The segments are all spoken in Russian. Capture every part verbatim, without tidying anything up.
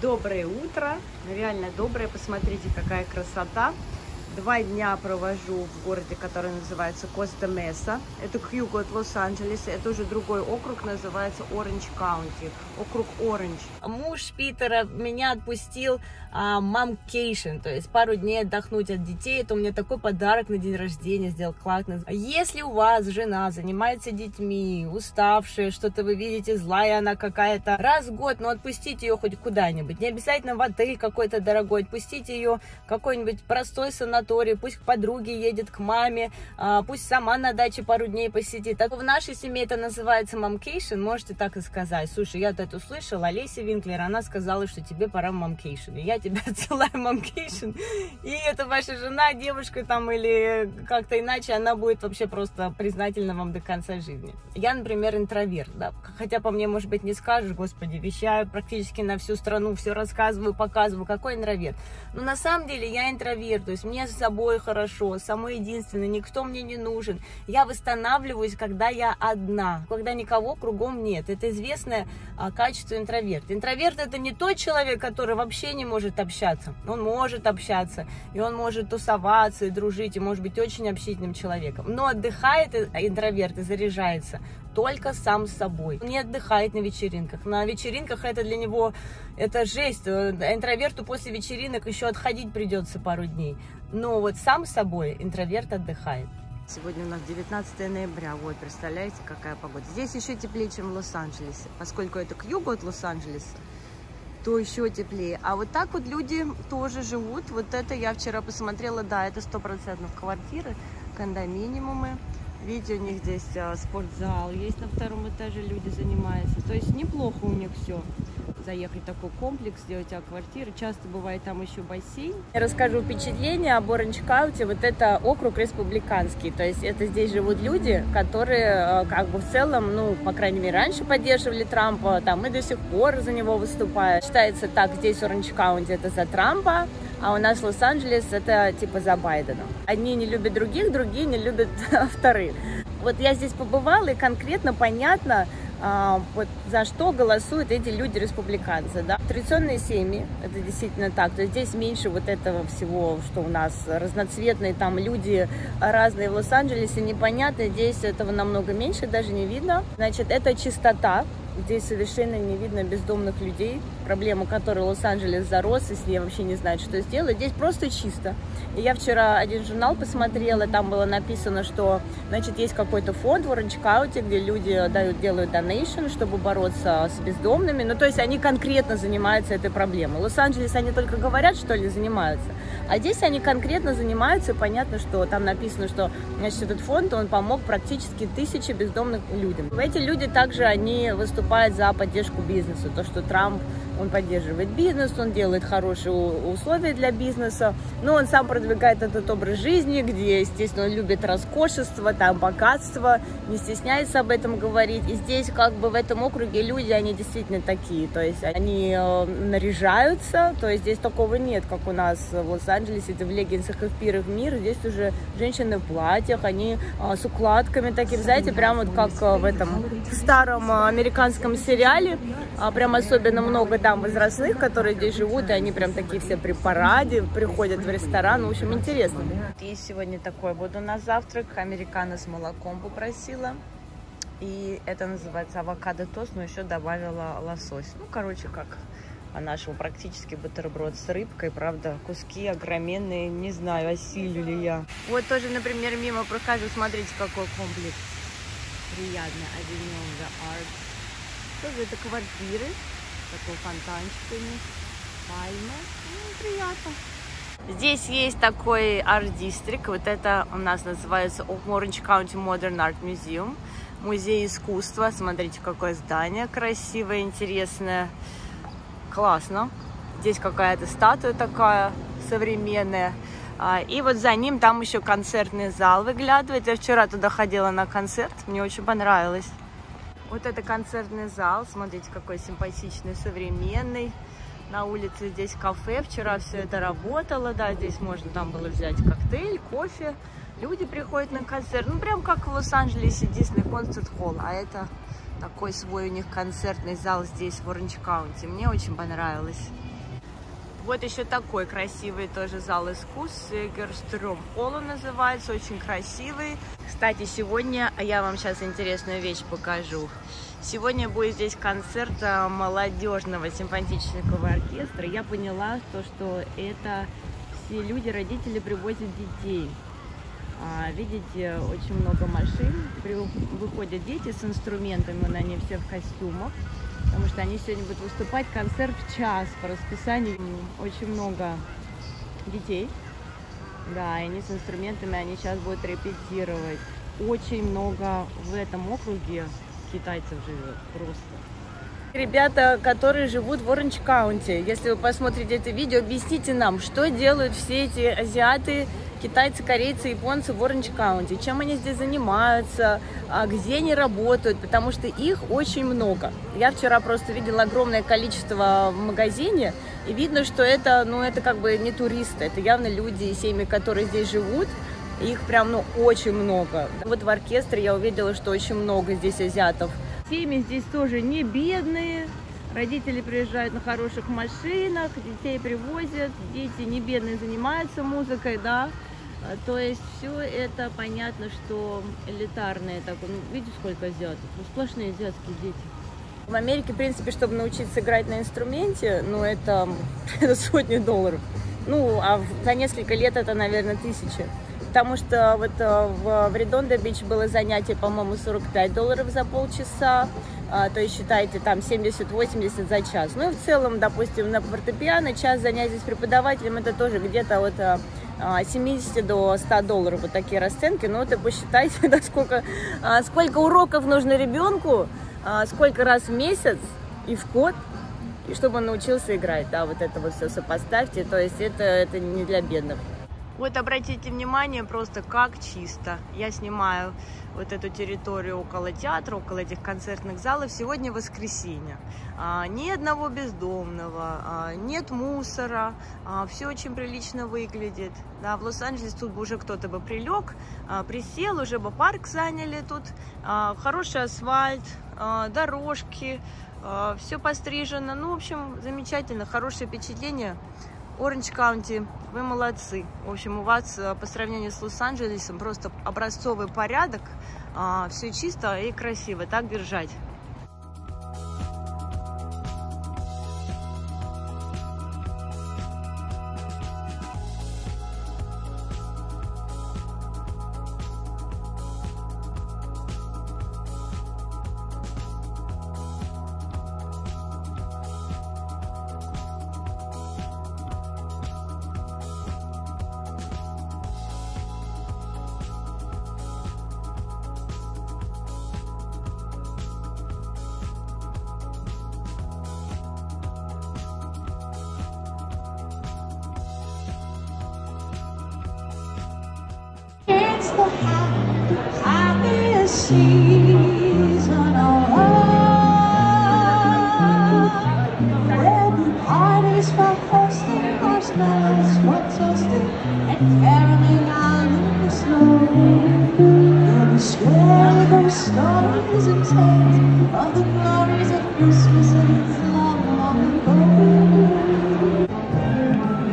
Доброе утро, реально доброе, посмотрите, какая красота. Два дня провожу в городе, который называется Коста Меса. Это к югу от Лос-Анджелеса, это уже другой округ, называется Orange County, округ Orange. Муж Питера меня отпустил а, мамкейшн, то есть пару дней отдохнуть от детей. Это у меня такой подарок на день рождения сделал Клакнес. Если у вас жена занимается детьми, уставшая, что-то вы видите, злая она какая-то, раз в год, но отпустите ее хоть куда-нибудь. Не обязательно в отель какой-то дорогой, отпустите ее в какой-нибудь простой санаторий. Пусть к подруге едет, к маме, пусть сама на даче пару дней посидит. Так в нашей семье это называется мамкейшн, можете так и сказать. Слушай, я тут услышала, Олеся Винклер, она сказала, что тебе пора в мамкейшн. И я тебя отсылаю в мамкейшн, и это ваша жена, девушка там или как-то иначе, она будет вообще просто признательна вам до конца жизни. Я, например, интроверт, да? Хотя по мне, может быть, не скажешь, господи, вещаю практически на всю страну, все рассказываю, показываю, какой интроверт. Но на самом деле я интроверт, то есть мне с собой хорошо, самой единственной, никто мне не нужен. Я восстанавливаюсь, когда я одна, когда никого кругом нет. Это известное а, качество интроверта. Интроверт — это не тот человек, который вообще не может общаться. Он может общаться, и он может тусоваться, и дружить, и может быть очень общительным человеком. Но отдыхает интроверт и заряжается только сам с собой. Он не отдыхает на вечеринках. На вечеринках это для него это жесть. Интроверту после вечеринок еще отходить придется пару дней. Но вот сам собой интроверт отдыхает. Сегодня у нас девятнадцатое ноября. Вот, представляете, какая погода. Здесь еще теплее, чем в Лос-Анджелесе. Поскольку это к югу от Лос-Анджелеса, то еще теплее. А вот так вот люди тоже живут. Вот это я вчера посмотрела. Да, это сто процентов квартиры, кондоминиумы. Видите, у них здесь спортзал есть на втором этаже, люди занимаются. То есть неплохо у них все. Заехать в такой комплекс, сделать а квартиры. Часто бывает там еще бассейн. Я расскажу впечатление об Оранж Каунти. Вот это округ республиканский. То есть это здесь живут люди, которые как бы в целом, ну, по крайней мере, раньше поддерживали Трампа. Там и до сих пор за него выступают. Считается так, здесь Оранж Каунти это за Трампа, а у нас Лос-Анджелес это типа за Байдена. Одни не любят других, другие не любят вторых. Вот я здесь побывала, и конкретно понятно, А, вот за что голосуют эти люди республиканцы, да? Традиционные семьи, это действительно так, то есть здесь меньше вот этого всего, что у нас разноцветные там люди разные в Лос-Анджелесе, непонятно, здесь этого намного меньше, даже не видно. Значит, это чистота, здесь совершенно не видно бездомных людей, проблема которой Лос-Анджелес зарос, и с ней вообще не знают, что сделать, здесь просто чисто. И я вчера один журнал посмотрела, там было написано, что, значит, есть какой-то фонд в Оранж Каунти, где люди дают, делают донейшн, чтобы бороться с бездомными, ну, то есть они конкретно занимаются этой проблемой. Лос-Анджелес они только говорят, что ли, занимаются, а здесь они конкретно занимаются, понятно, что там написано, что, значит, этот фонд, он помог практически тысяче бездомных людям. Эти люди также, они выступают за поддержку бизнеса, то, что Трамп, он поддерживает бизнес, он делает хорошие условия для бизнеса, но он сам продвигает этот образ жизни, где, естественно, он любит роскошество, там, богатство, не стесняется об этом говорить, и здесь, как бы, в этом округе люди, они действительно такие, то есть они наряжаются, то есть здесь такого нет, как у нас в Лос-Анджелесе, это в леггинсах и в пирах мир, здесь уже женщины в платьях, они с укладками таким, знаете, прям вот как в этом в старом американском сериале, прям особенно много там возрастных, которые здесь живут, и они прям такие все при параде, приходят в ресторан, в общем, интересно. И сегодня такое буду на завтрак, американо с молоком попросила, и это называется авокадо-тост, но еще добавила лосось, ну, короче, как нашего практически бутерброд с рыбкой, правда, куски огроменные, не знаю, осилю ли я. Вот тоже, например, мимо прохожу, смотрите, какой комплекс, приятно, Avenue Arts. Тоже это квартиры, такой фонтанчик у них, пальма, ну, приятно. Здесь есть такой арт-дистрикт, вот это у нас называется Orange County Modern Art Museum, музей искусства, смотрите, какое здание красивое, интересное, классно. Здесь какая-то статуя такая современная. И вот за ним там еще концертный зал выглядывает. Я вчера туда ходила на концерт, мне очень понравилось. Вот это концертный зал, смотрите, какой симпатичный, современный. На улице здесь кафе, вчера все это работало, да, здесь можно там было взять коктейль, кофе. Люди приходят на концерт, ну прям как в Лос-Анджелесе Disney Concert Hall, а это Такой свой у них концертный зал здесь, в Оранж Каунти. Мне очень понравилось. Вот еще такой красивый тоже зал искусств. Gertsner Hall называется, очень красивый. Кстати, сегодня я вам сейчас интересную вещь покажу. Сегодня будет здесь концерт молодежного симфонического оркестра. Я поняла, то, что это все люди, родители привозят детей. Видите, очень много машин, выходят дети с инструментами, но они все в костюмах, потому что они сегодня будут выступать, концерт в час по расписанию, очень много детей, да, и они с инструментами, они сейчас будут репетировать. Очень много в этом округе китайцев живет, просто. Ребята, которые живут в Оранж Каунти, если вы посмотрите это видео, объясните нам, что делают все эти азиаты, китайцы, корейцы, японцы в Оранж Каунти, чем они здесь занимаются, где они работают, потому что их очень много. Я вчера просто видела огромное количество в магазине, и видно, что это, ну, это как бы не туристы, это явно люди и семьи, которые здесь живут. Их прям, ну, очень много. Вот в оркестре я увидела, что очень много здесь азиатов. Семьи здесь тоже не бедные, родители приезжают на хороших машинах, детей привозят, дети не бедные занимаются музыкой, да. То есть все это понятно, что элитарное такое. Ну, видите, сколько азиатов, ну, сплошные азиатские дети. В Америке, в принципе, чтобы научиться играть на инструменте, ну, это, это сотни долларов. Ну, а за несколько лет это, наверное, тысячи. Потому что вот в Редондо Бич было занятие, по-моему, сорок пять долларов за полчаса, то есть считайте там семьдесят-восемьдесят за час. Ну и в целом, допустим, на фортепиано час занятий с преподавателем это тоже где-то от семидесяти до ста долларов, вот такие расценки. Ну это посчитайте, насколько, сколько уроков нужно ребенку, сколько раз в месяц и в год, и чтобы он научился играть. Да, вот это вот все сопоставьте, то есть это, это не для бедных. Вот обратите внимание просто как чисто. Я снимаю вот эту территорию около театра, около этих концертных залов. Сегодня воскресенье. А, ни одного бездомного, а, нет мусора, а, все очень прилично выглядит. Да, в Лос-Анджелес тут бы уже кто-то бы прилег, а, присел, уже бы парк заняли тут. А, хороший асфальт, а, дорожки, а, все пострижено. Ну, в общем, замечательно, хорошее впечатление. Оранж Каунти, вы молодцы. В общем, у вас по сравнению с Лос-Анджелесом просто образцовый порядок. Все чисто и красиво. Так держать.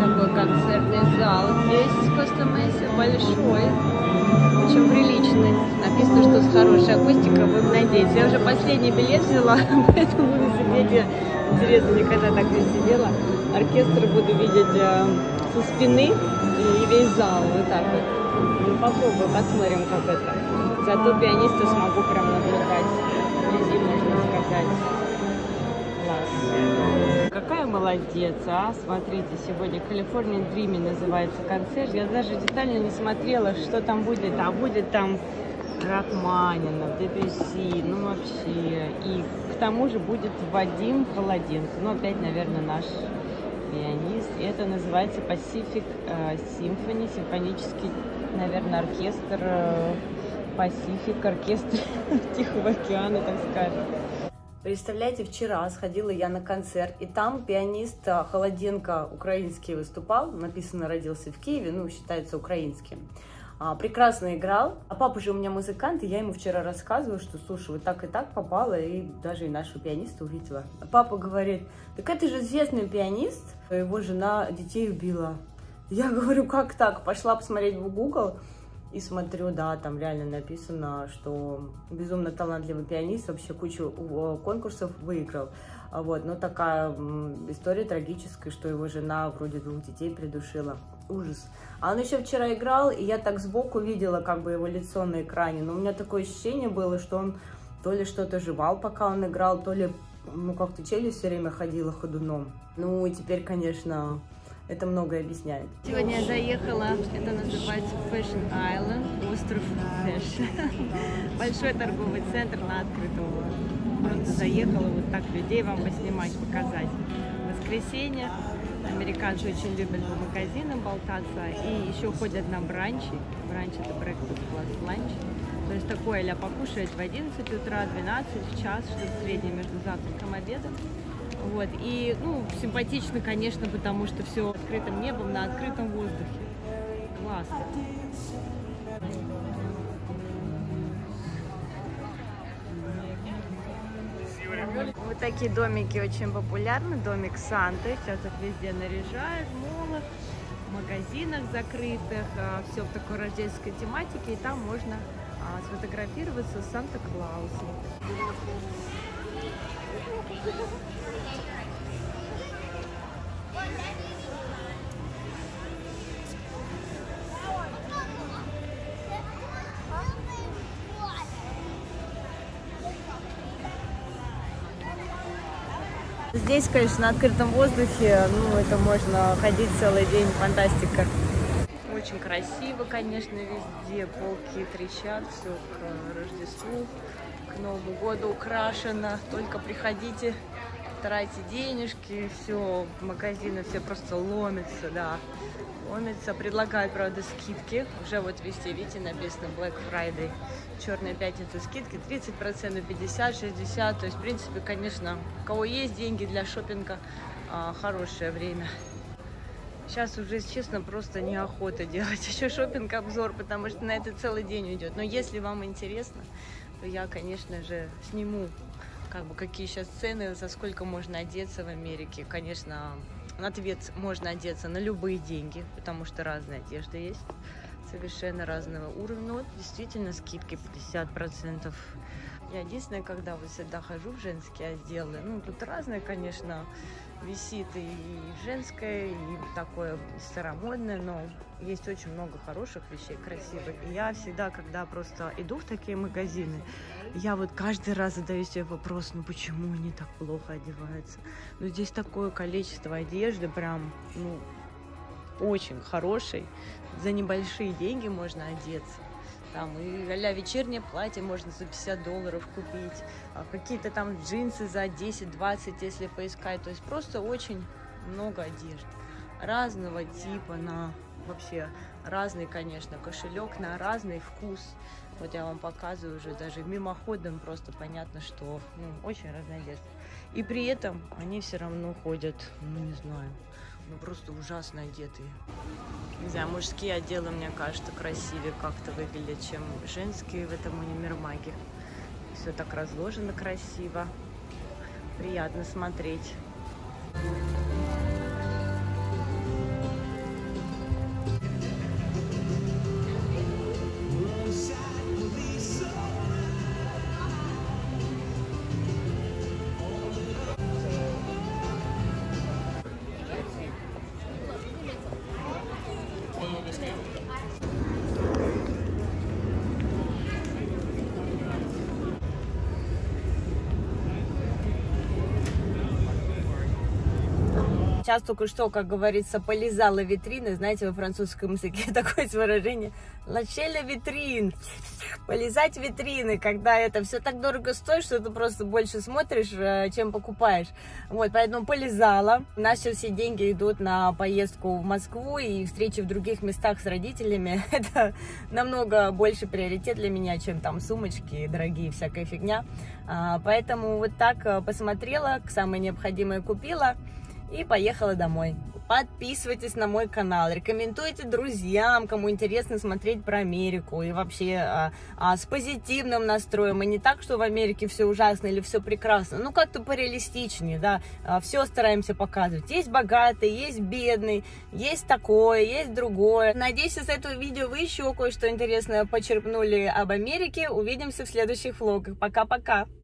Такой концертный зал здесь, в Коста Месе, большой, очень приличный. Написано, что с хорошей акустикой, будем надеяться. Я уже последний билет взяла, поэтому буду сидеть. Интересно, никогда так не сидела. Оркестр буду видеть со спины и весь зал, вот так вот. Ну, попробуем, посмотрим, как это. Зато пианиста смогу прям наблюдать. Вблизи, можно сказать. Класс. Какая молодец, а? Смотрите, сегодня Калифорния Дрим называется концерт. Я даже детально не смотрела, что там будет. А будет там Рахманинов, Дебюси, ну вообще. И к тому же будет Вадим Холоденко. Ну опять, наверное, наш пианист. Это называется Pacific Symphony, симфонический, наверное, оркестр... Пасифик, оркестр Тихого океана, так скажем. Представляете, вчера сходила я на концерт, и там пианист Холоденко украинский выступал, написано, родился в Киеве, ну, считается украинским. прекрасно играл. А папа же у меня музыкант, и я ему вчера рассказывала, что, слушай, вот так и так попала, и даже и нашего пианиста увидела. А папа говорит, так это же известный пианист, его жена детей убила. Я говорю, как так? Пошла посмотреть в Google, и смотрю, да, там реально написано, что безумно талантливый пианист, вообще кучу конкурсов выиграл. Вот, но такая история трагическая, что его жена вроде двух детей придушила. Ужас. А он еще вчера играл, и я так сбоку видела как бы его лицо на экране, но у меня такое ощущение было, что он то ли что-то жевал, пока он играл, то ли, ну, как-то челюсть все время ходила ходуном. Ну, и теперь, конечно, это многое объясняет. Сегодня я заехала, это называется Fashion Island, остров Fashion. Большой торговый центр на открытого. Просто заехала вот так людей вам поснимать, показать. В воскресенье. Американцы очень любят по магазинам болтаться и еще ходят на бранчи. Бранч — это breakfast plus lunch. То есть такое ля покушать в одиннадцать утра, двенадцать, в час, что среднее между завтраком и обедом. Вот. И, ну, симпатично, конечно, потому что все открытым небом, на открытом воздухе. Классно. Вот такие домики очень популярны. Домик Санты. Сейчас их везде наряжают, в молах, в магазинах закрытых. Все в такой рождественской тематике. И там можно сфотографироваться с Санта-Клаусом. Здесь, конечно, на открытом воздухе, ну, это можно ходить целый день, фантастика. Очень красиво, конечно, везде полки трещат, все к Рождеству, к Новому году украшено. Только приходите, тратьте денежки, все, магазины все просто ломятся, да, ломятся. Предлагают, правда, скидки, уже вот везде, видите, написано Black Friday, Черная пятница, скидки тридцать процентов, пятьдесят, шестьдесят, то есть, в принципе, конечно, у кого есть деньги для шопинга, хорошее время. Сейчас уже, честно, просто неохота делать еще шопинг-обзор, потому что на это целый день уйдет. Но если вам интересно, то я, конечно же, сниму, как бы, какие сейчас цены, за сколько можно одеться в Америке. Конечно, на ответ можно одеться на любые деньги, потому что разная одежда есть, совершенно разного уровня. Но вот действительно скидки пятьдесят процентов. Я единственное, когда вот сюда хожу в женские отделы, ну, тут разное, конечно, висит и женское, и такое старомодное, но есть очень много хороших вещей, красивых. И я всегда, когда просто иду в такие магазины, я вот каждый раз задаю себе вопрос, ну почему они так плохо одеваются? Ну здесь такое количество одежды, прям, ну, очень хорошей, за небольшие деньги можно одеться. Там и а-ля вечернее платье можно за пятьдесят долларов купить, а какие-то там джинсы за десять-двадцать, если поискать. То есть просто очень много одежды разного типа, на вообще разный, конечно, кошелек, на разный вкус. Вот я вам показываю уже даже мимоходом, просто понятно, что, ну, очень разная одежда. И при этом они все равно ходят, ну, не знаю, ну, просто ужасно одетые. Не знаю, мужские отделы, мне кажется, красивее как-то выглядят, чем женские в этом универмаге. Все так разложено красиво. Приятно смотреть. Сейчас только что, как говорится, полизала витрины. Знаете, во французском языке такое выражение. Лачеля витрин. Полизать витрины, когда это все так дорого стоит, что ты просто больше смотришь, чем покупаешь. Вот, поэтому полизала. Наши все деньги идут на поездку в Москву и встречи в других местах с родителями. Это намного больше приоритет для меня, чем там сумочки дорогие, всякая фигня. Поэтому вот так посмотрела, самое необходимое купила. И поехала домой. подписывайтесь на мой канал, рекомендуйте друзьям, кому интересно смотреть про Америку и вообще а, а, с позитивным настроем, и не так, что в Америке все ужасно или все прекрасно, ну как-то пореалистичнее, да, а, все стараемся показывать, есть богатый, есть бедный, есть такое, есть другое. Надеюсь, из этого видео вы еще кое-что интересное почерпнули об Америке. Увидимся в следующих влогах, пока-пока!